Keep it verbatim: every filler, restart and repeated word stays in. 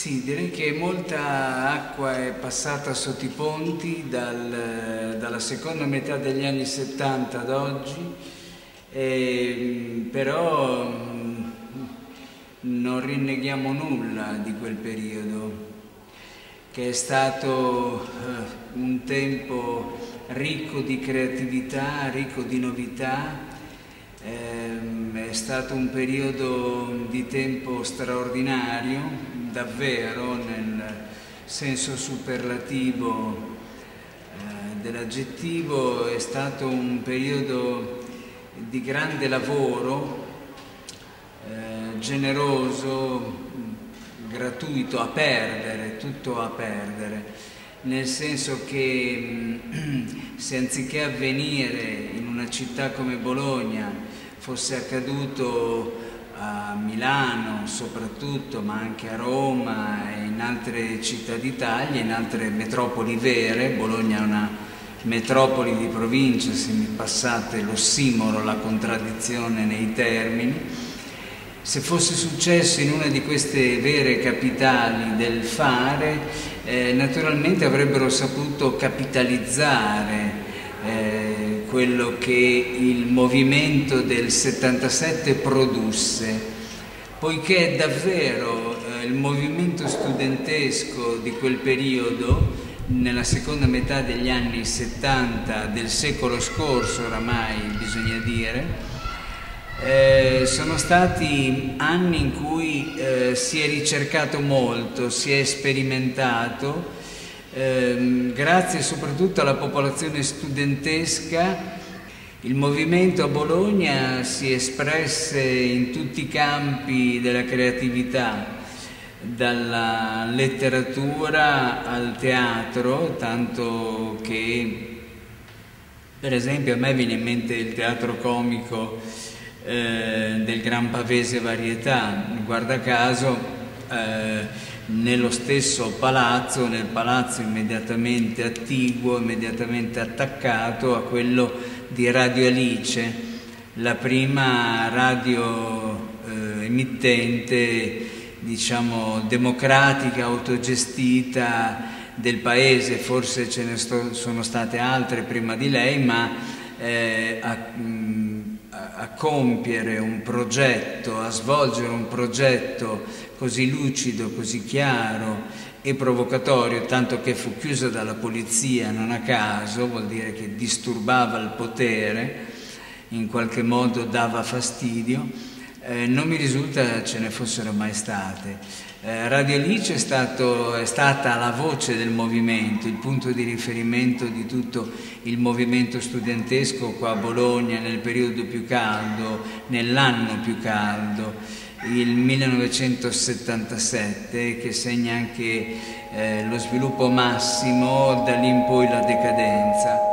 Sì, direi che molta acqua è passata sotto i ponti dal, dalla seconda metà degli anni settanta ad oggi, e, però non rinneghiamo nulla di quel periodo, che è stato un tempo ricco di creatività, ricco di novità. È stato un periodo di tempo straordinario, davvero nel senso superlativo eh, dell'aggettivo. È stato un periodo di grande lavoro, eh, generoso, gratuito, a perdere, tutto a perdere, nel senso che se anziché avvenire in una città come Bologna fosse accaduto a Milano soprattutto, ma anche a Roma e in altre città d'Italia, in altre metropoli vere. Bologna è una metropoli di provincia, se mi passate l'ossimoro, la contraddizione nei termini. Se fosse successo in una di queste vere capitali del fare, eh, naturalmente avrebbero saputo capitalizzare eh, quello che il movimento del settantasette produsse, poiché davvero eh, il movimento studentesco di quel periodo, nella seconda metà degli anni settanta del secolo scorso oramai bisogna dire, eh, sono stati anni in cui eh, si è ricercato molto, si è sperimentato. Eh, grazie soprattutto alla popolazione studentesca, il movimento a Bologna si espresse in tutti i campi della creatività, dalla letteratura al teatro, tanto che per esempio a me viene in mente il teatro comico eh, del Gran Pavese Varietà, guarda caso eh, nello stesso palazzo, nel palazzo immediatamente attiguo, immediatamente attaccato a quello di Radio Alice, la prima radio eh, emittente, diciamo, democratica, autogestita del paese. Forse ce ne sto, sono state altre prima di lei, ma eh, a, a compiere un progetto, a svolgere un progetto così lucido, così chiaro e provocatorio, tanto che fu chiuso dalla polizia non a caso, vuol dire che disturbava il potere, in qualche modo dava fastidio, eh, non mi risulta ce ne fossero mai state. Eh, Radio Alice è, stato, è stata la voce del movimento, il punto di riferimento di tutto il movimento studentesco qua a Bologna nel periodo più caldo, nell'anno più caldo, il millenovecentosettantasette, che segna anche eh, lo sviluppo massimo, da lì in poi la decadenza.